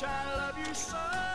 I love you so.